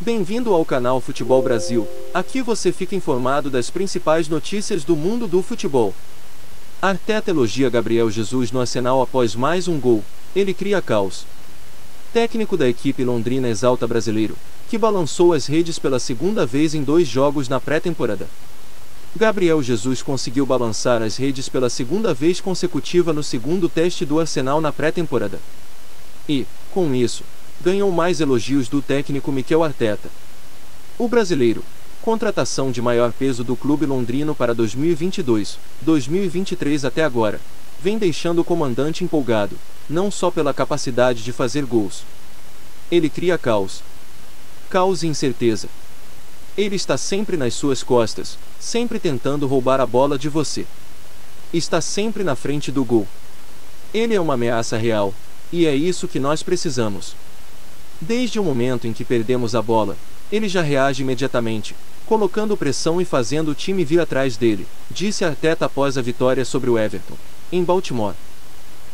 Bem-vindo ao canal Futebol Brasil, aqui você fica informado das principais notícias do mundo do futebol. Arteta elogia Gabriel Jesus no Arsenal após mais um gol, ele cria caos. Técnico da equipe londrina exalta brasileiro, que balançou as redes pela segunda vez em 2 jogos na pré-temporada. Gabriel Jesus conseguiu balançar as redes pela segunda vez consecutiva no segundo teste do Arsenal na pré-temporada. E, com isso, ganhou mais elogios do técnico Mikel Arteta. O brasileiro, contratação de maior peso do clube londrino para 2022-2023 até agora, vem deixando o comandante empolgado, não só pela capacidade de fazer gols. Ele cria caos. Caos e incerteza. Ele está sempre nas suas costas, sempre tentando roubar a bola de você. Está sempre na frente do gol. Ele é uma ameaça real, e é isso que nós precisamos. Desde o momento em que perdemos a bola, ele já reage imediatamente, colocando pressão e fazendo o time vir atrás dele, disse Arteta após a vitória sobre o Everton, em Baltimore.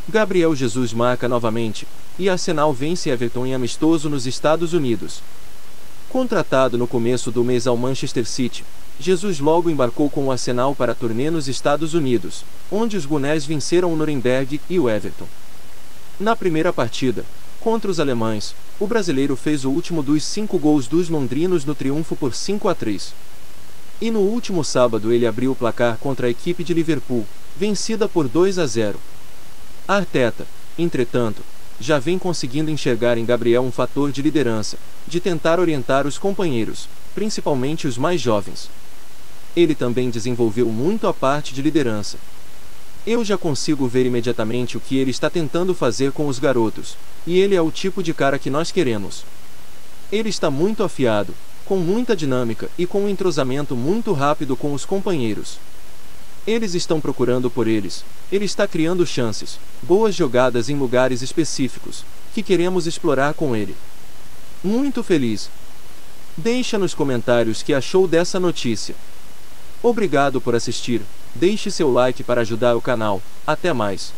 Gabriel Jesus marca novamente, e Arsenal vence Everton em amistoso nos Estados Unidos. Contratado no começo do mês ao Manchester City, Jesus logo embarcou com o Arsenal para a turnê nos Estados Unidos, onde os Gunners venceram o Nuremberg e o Everton. Na primeira partida, contra os alemães, o brasileiro fez o último dos 5 gols dos londrinos no triunfo por 5-3. E no último sábado ele abriu o placar contra a equipe de Liverpool, vencida por 2-0. Arteta, entretanto, já vem conseguindo enxergar em Gabriel um fator de liderança, de tentar orientar os companheiros, principalmente os mais jovens. Ele também desenvolveu muito a parte de liderança. Eu já consigo ver imediatamente o que ele está tentando fazer com os garotos, e ele é o tipo de cara que nós queremos. Ele está muito afiado, com muita dinâmica e com um entrosamento muito rápido com os companheiros. Eles estão procurando por eles, ele está criando chances, boas jogadas em lugares específicos, que queremos explorar com ele. Muito feliz! Deixa nos comentários o que achou dessa notícia. Obrigado por assistir. Deixe seu like para ajudar o canal. Até mais!